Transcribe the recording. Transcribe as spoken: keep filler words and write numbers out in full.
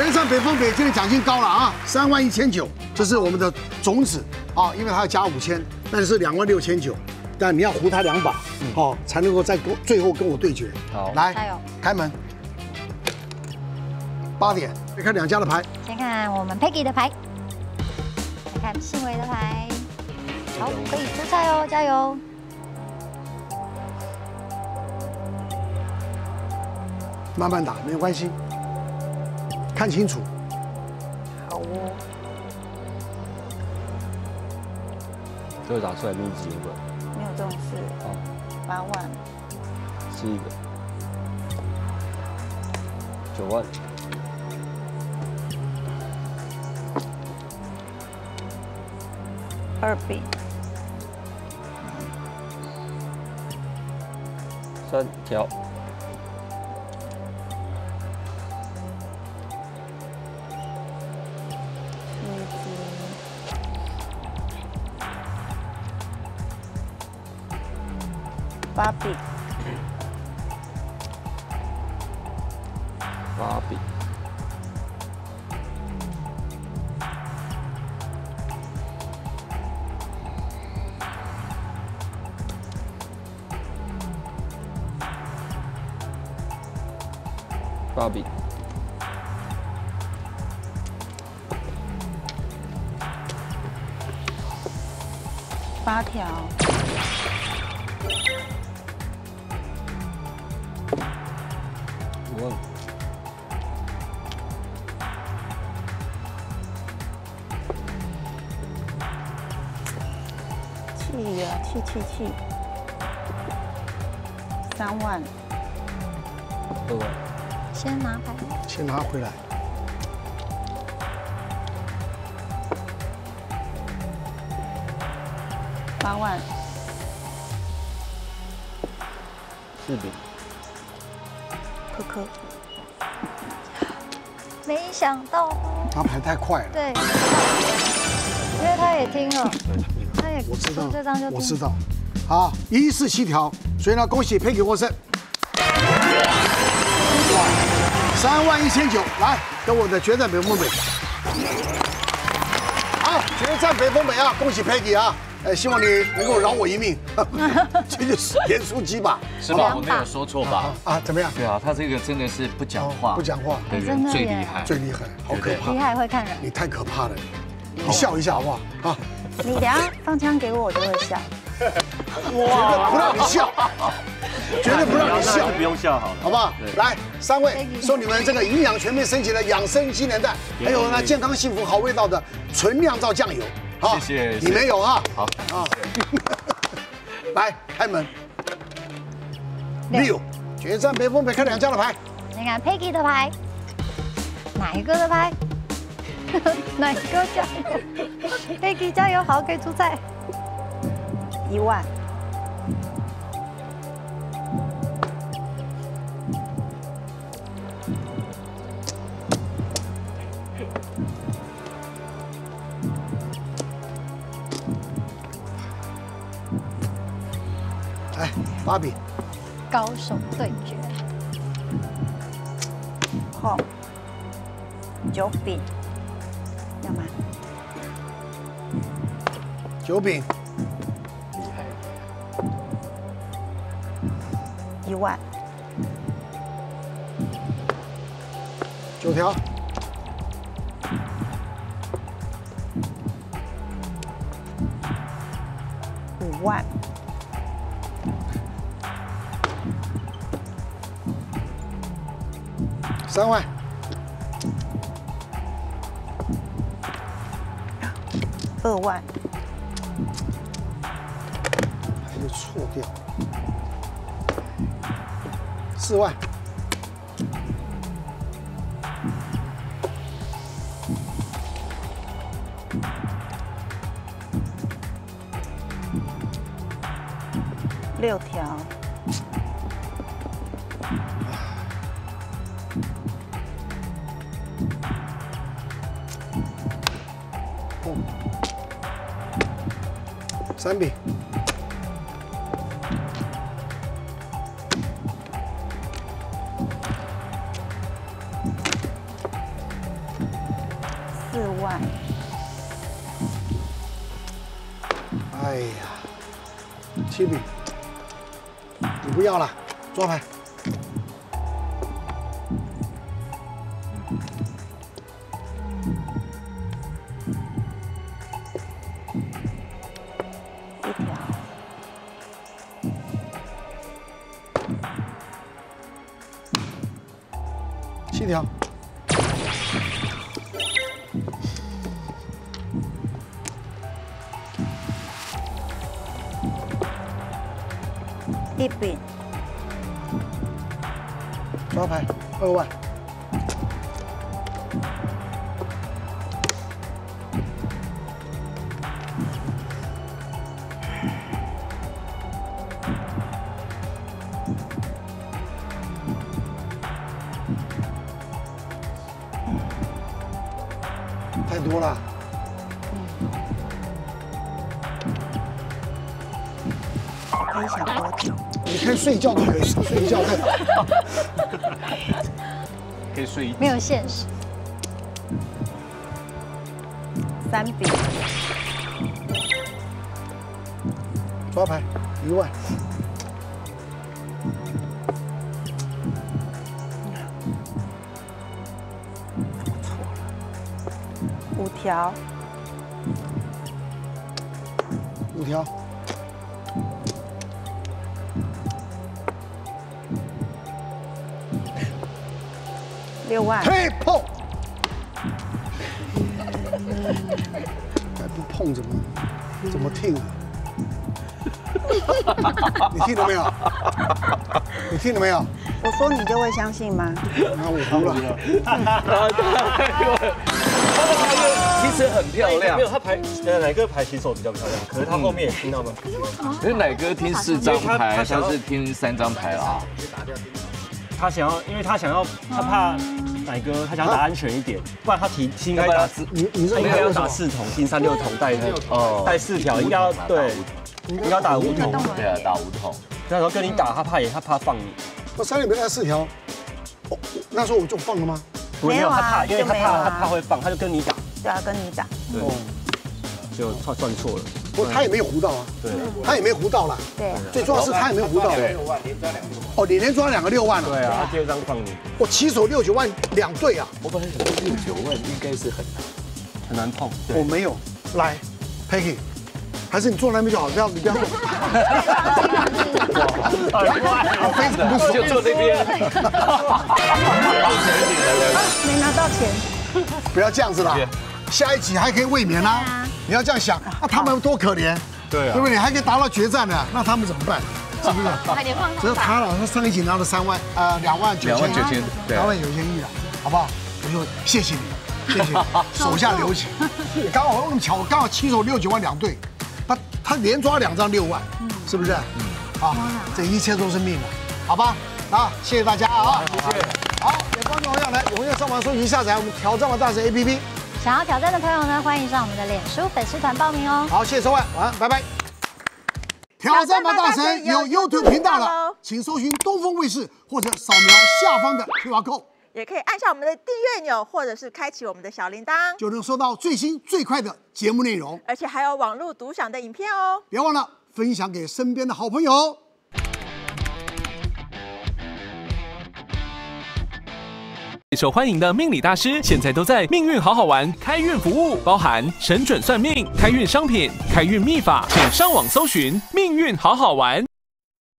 全上北风北今天奖金高了啊，三万一千九，这是我们的种子啊，因为它要加五千，那就是两万六千九。但你要胡他两把，哦，才能够在最后跟我对决。好，来，加油，开门。八点，再看两家的牌。先看我们 Peggy 的牌，再看信维的牌。好，可以出赛哦，加油。 慢慢打，没有关系。看清楚。好哦。最后打出来秘籍一个。没有这种事。哦。八万。是一个。九万。二饼。三条。 八笔，八笔，八笔，八条。 气呀，气气气！三万，二万，先拿牌，先拿回来。八万，四笔，可可，没想到，他牌太快了，对，因为他也听了。我知道，我知道。好，一四七条，所以呢，恭喜Peggy获胜。三万一千九，来跟我的决战北风北。好，决战北风北啊！恭喜Peggy啊！呃，希望你能够饶我一命。这就是连输几把，是吧？我没有说错吧？啊，怎么样？对啊，他这个真的是不讲话，不讲话的人最厉害，最厉害，好可怕，厉害会看人。你太可怕了，你笑一下好不好？啊。 你等下放枪给我，我就会笑。哇！不让你笑，绝对不让你笑，不用笑好了，好不好？来，三位送你们这个营养全面升级的养生鸡蛋，还有呢健康幸福好味道的纯酿造酱油。好，谢谢。你们有啊？好啊。来，开门。六，决战北风北看两家的牌。你看 Peggy 的牌，哪一个的牌？ 奶哥加油 ，Peggy 加油，好，可以出赛。一万，来，八笔，高手对决，好，九笔。 要吗？九饼，厉害！一万，九条，五万，三万。 二万，还是错掉。四万，六条，哦。 三笔，四万。哎呀，七饼，你不要了，抓牌。 七条，一饼，抓牌二万，太多了。 可以想多久？你可以睡觉都可以，睡觉可以。可以睡一。没有现实。三笔。抓牌一万。五条。五条。 六万，嘿碰，还不碰怎么怎么听啊？你听了没有？你听了没有？我说你就会相信吗？那我输了。其实很漂亮。没有他牌，呃，奶哥牌其实手比较漂亮，可是他后面也听到吗？可是奶哥听四张牌，他是听三张牌啊。 他想要，因为他想要，他怕奶哥，他想要打安全一点，不然他提应该打四，你你应该要打四筒，听三六筒带哦，带四条，应该要对，应该打五筒，对啊，打五筒。那时候跟你打，他怕也他怕放你。我三里面带四条，那时候我就放了吗？没有，他怕，因为他怕他怕会放，他就跟你打。对啊，跟你打。对，就算算错了。不过他也没有胡到啊，对，他也没胡到啦。对，最重要是他也没胡到。对。 哦，你连抓两个六万了。对啊，第二张放你。我起手六九万两对啊。我本来想说六九万应该是很难，很难碰。我没有。来 ，Peggy， 还是你坐那边就好，不要你不要。我非常不服，就坐这边。没拿到钱。不要这样子啦，下一集还可以卫冕啊！你要这样想，那他们多可怜。对啊。对不对？还可以达到决战呢，那他们怎么办？ 是不是？只有他了，他上一集拿了三万，呃，两万九千，两万九千，两万九千一了，好不好？我就谢谢你，谢谢手下留情。刚好那么巧，我刚好七手六九万两对，他他连抓两张六万，是不是？啊，这一切都是命嘛，好吧？啊，谢谢大家啊，谢谢。好，给观众朋友呢，踊跃上网搜寻下载我们挑战王大神 A P P。想要挑战的朋友呢，欢迎上我们的脸书粉丝团报名哦。好，谢谢收看，晚安，拜拜。 挑战吧大神有 YouTube 频道了，请搜寻东风卫视或者扫描下方的 Q R code， 也可以按下我们的订阅钮，或者是开启我们的小铃铛，就能收到最新最快的节目内容，而且还有网络独享的影片哦。别忘了分享给身边的好朋友。备受欢迎的命理大师，现在都在命运好好玩开运服务，包含神准算命、开运商品、开运秘法，请上网搜寻“命运好好玩”。